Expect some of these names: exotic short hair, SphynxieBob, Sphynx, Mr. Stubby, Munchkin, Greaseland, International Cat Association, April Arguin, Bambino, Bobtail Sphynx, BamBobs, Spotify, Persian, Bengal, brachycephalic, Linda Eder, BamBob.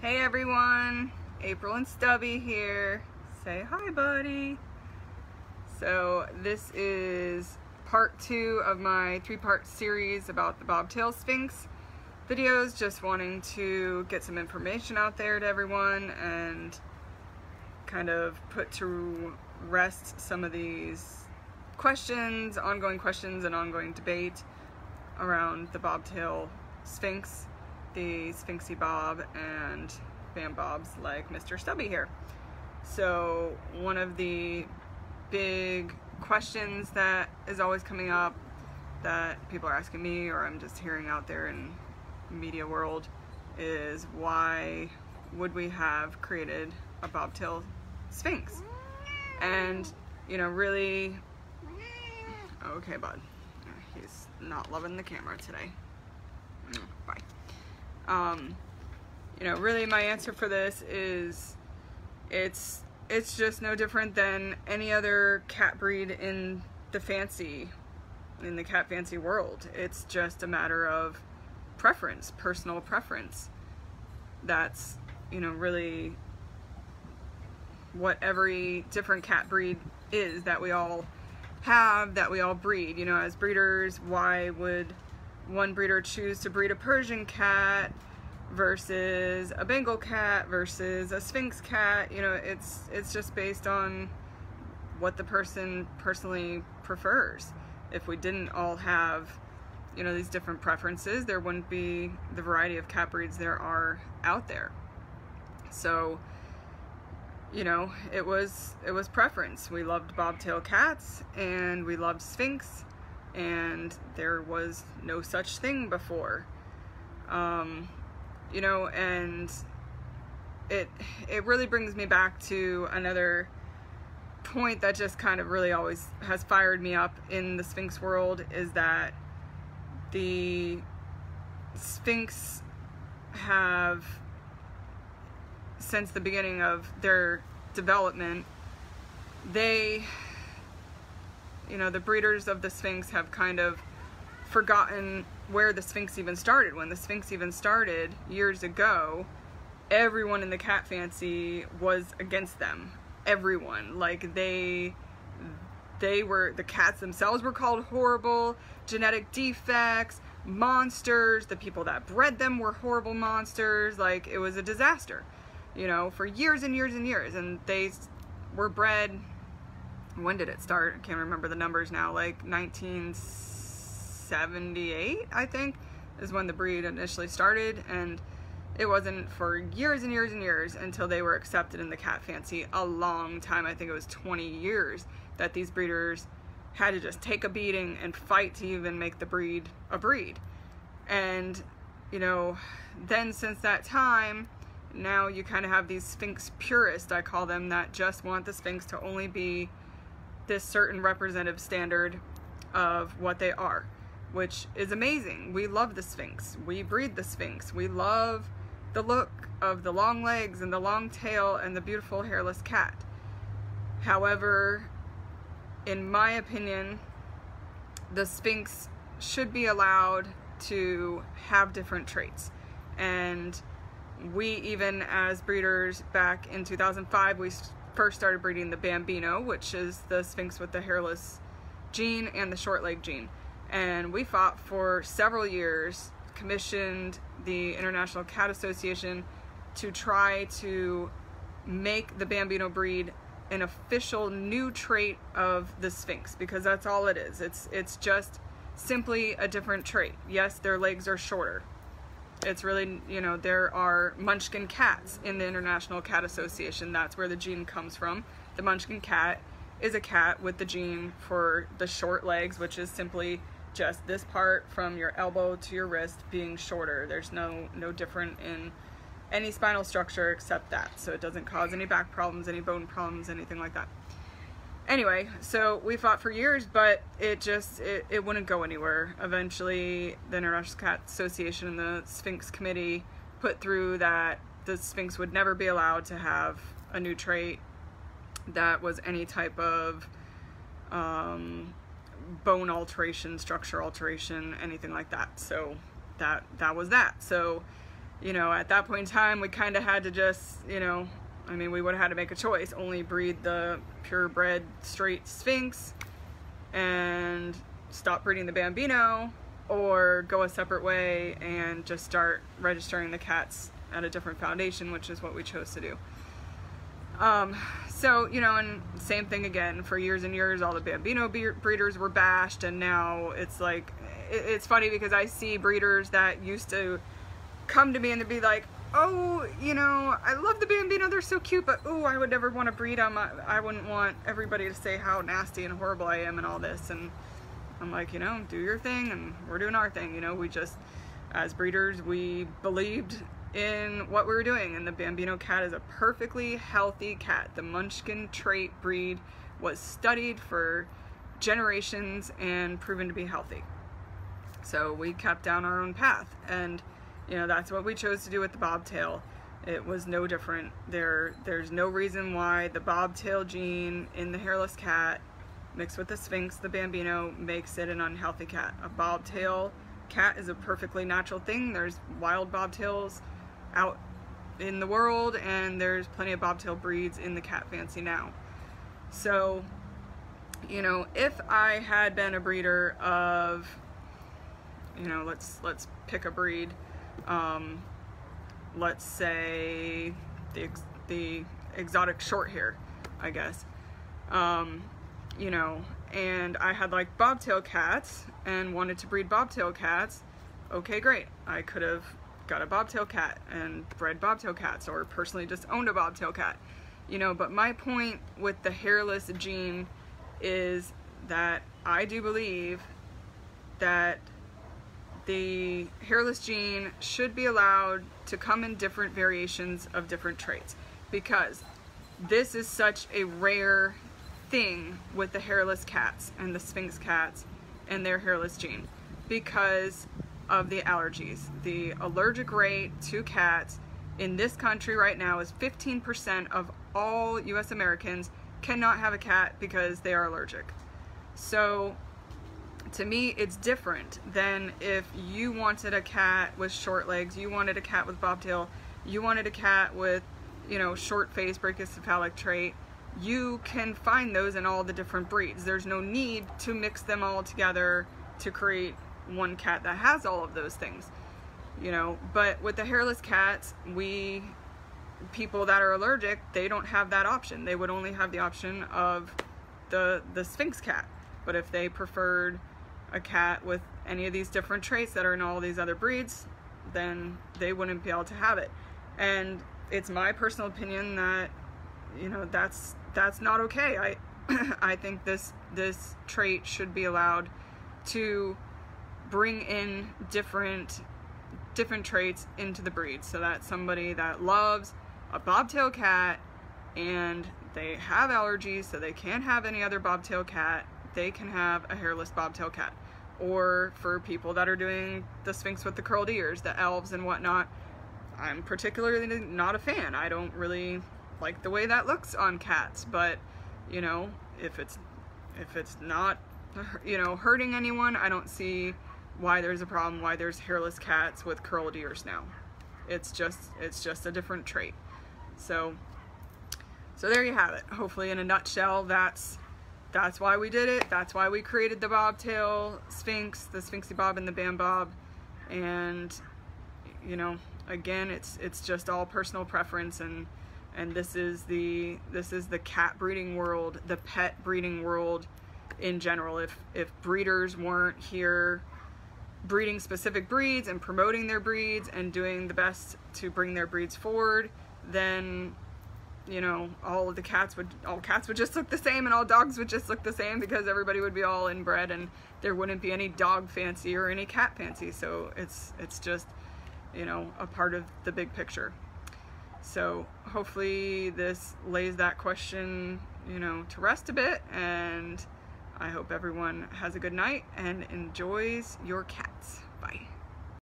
Hey everyone, April and Stubby here. Say hi, buddy. So this is part 2 of my 3-part series about the Bobtail Sphynx videos, just wanting to get some information out there to everyone and kind of put to rest some of these questions, ongoing questions and ongoing debate around the Bobtail Sphynx, the SphynxieBob, and BamBobs like Mr. Stubby here. So one of the big questions that is always coming up that people are asking me, or I'm just hearing out there in the media world, is why would we have created a Bobtail Sphynx? And you know, really, okay bud, he's not loving the camera today. Bye. You know, really my answer for this is it's just no different than any other cat breed in the cat fancy world. It's just a matter of preference, personal preference. That's, you know, really what every different cat breed is that we all have, that we all breed. You know, as breeders, why would one breeder choose to breed a Persian cat versus a Bengal cat versus a Sphynx cat? You know, it's just based on what the person personally prefers. If we didn't all have, you know, these different preferences, there wouldn't be the variety of cat breeds there are out there. So, you know, it was preference. We loved bobtail cats and we loved Sphynx, and there was no such thing before. You know, and it really brings me back to another point that just kind of really always has fired me up in the Sphynx world, is that the Sphynx have, since the beginning of their development, you know, the breeders of the Sphynx have kind of forgotten where the Sphynx even started. When the Sphynx even started years ago, everyone in the cat fancy was against them. Everyone. Like, the cats themselves were called horrible, genetic defects, monsters. The people that bred them were horrible monsters. Like, it was a disaster, you know, for years and years and years. And they were bred, when did it start? I can't remember the numbers now, like 1978, I think, is when the breed initially started, and it wasn't for years and years and years until they were accepted in the cat fancy. A long time, I think it was 20 years, that these breeders had to just take a beating and fight to even make the breed a breed. And, you know, then since that time, now you kind of have these Sphynx purists, I call them, that just want the Sphynx to only be this certain representative standard of what they are, which is amazing. We love the Sphynx. We breed the Sphynx. We love the look of the long legs and the long tail and the beautiful hairless cat. However, in my opinion, the Sphynx should be allowed to have different traits. And we, even as breeders, back in 2005, we first started breeding the Bambino, which is the Sphynx with the hairless gene and the short leg gene. And we fought for several years, commissioned the International Cat Association to try to make the Bambino breed an official new trait of the Sphynx, because that's all it is. It's just simply a different trait. Yes, their legs are shorter. It's really, you know, there are Munchkin cats in the International Cat Association. That's where the gene comes from. The Munchkin cat is a cat with the gene for the short legs, which is simply just this part from your elbow to your wrist being shorter. There's no different in any spinal structure except that. So it doesn't cause any back problems, any bone problems, anything like that. Anyway, so we fought for years, but it wouldn't go anywhere. Eventually, the International Cat Association and the Sphynx Committee put through that the Sphynx would never be allowed to have a new trait that was any type of bone alteration, structure alteration, anything like that. So that was that. So you know, at that point in time, we kind of had to just, you know, I mean, we would have had to make a choice, only breed the purebred straight Sphynx and stop breeding the Bambino, or go a separate way and just start registering the cats at a different foundation, which is what we chose to do. So, you know, and same thing again, for years and years, all the Bambino breeders were bashed, and now it's like, it's funny because I see breeders that used to come to me and they'd be like, oh, you know, I love the Bambino, they're so cute, but oh, I would never want to breed them. I wouldn't want everybody to say how nasty and horrible I am and all this. And I'm like, you know, do your thing and we're doing our thing. You know, we just, as breeders, we believed in what we were doing, and the Bambino cat is a perfectly healthy cat. The Munchkin trait breed was studied for generations and proven to be healthy. So we kept down our own path, and you know, that's what we chose to do with the Bobtail. It was no different. There's no reason why the Bobtail gene in the hairless cat mixed with the Sphynx, the Bambino, makes it an unhealthy cat. A Bobtail cat is a perfectly natural thing. There's wild Bobtails out in the world, and there's plenty of Bobtail breeds in the cat fancy now. So, you know, if I had been a breeder of, you know, let's pick a breed. Let's say the exotic short hair, I guess, you know, and I had like Bobtail cats and wanted to breed Bobtail cats. Okay, great. I could have got a Bobtail cat and bred Bobtail cats, or personally just owned a Bobtail cat, you know. But my point with the hairless gene is that I do believe that the hairless gene should be allowed to come in different variations of different traits, because this is such a rare thing with the hairless cats and the Sphynx cats and their hairless gene, because of the allergies. The allergic rate to cats in this country right now is 15% of all US Americans cannot have a cat because they are allergic. So to me, it's different than if you wanted a cat with short legs, you wanted a cat with bobtail, you wanted a cat with, you know, short face, brachycephalic trait. You can find those in all the different breeds. There's no need to mix them all together to create one cat that has all of those things, you know. But with the hairless cats, people that are allergic, they don't have that option. They would only have the option of the Sphynx cat. But if they preferred a cat with any of these different traits that are in all these other breeds, then they wouldn't be able to have it. And it's my personal opinion that, you know, that's not okay. I think this trait should be allowed to bring in different traits into the breed, so that somebody that loves a bobtail cat and they have allergies, so they can't have any other bobtail cat, they can have a hairless bobtail cat. Or for people that are doing the Sphynx with the curled ears, the elves and whatnot, I'm particularly not a fan. I don't really like the way that looks on cats, but you know, if it's not, you know, hurting anyone, I don't see why there's a problem, why there's hairless cats with curled ears now. It's just a different trait. So there you have it. Hopefully in a nutshell, that's why we did it. That's why we created the Bobtail Sphynx, the SphynxieBob, and the BamBob. And you know, again, it's just all personal preference, and this is the cat breeding world, the pet breeding world in general. If breeders weren't here breeding specific breeds and promoting their breeds and doing the best to bring their breeds forward, then you know, all cats would just look the same, and all dogs would just look the same, because everybody would be all inbred, and there wouldn't be any dog fancy or any cat fancy. So it's just, you know, a part of the big picture. So hopefully this lays that question, you know, to rest a bit, and I hope everyone has a good night and enjoys your cats. Bye.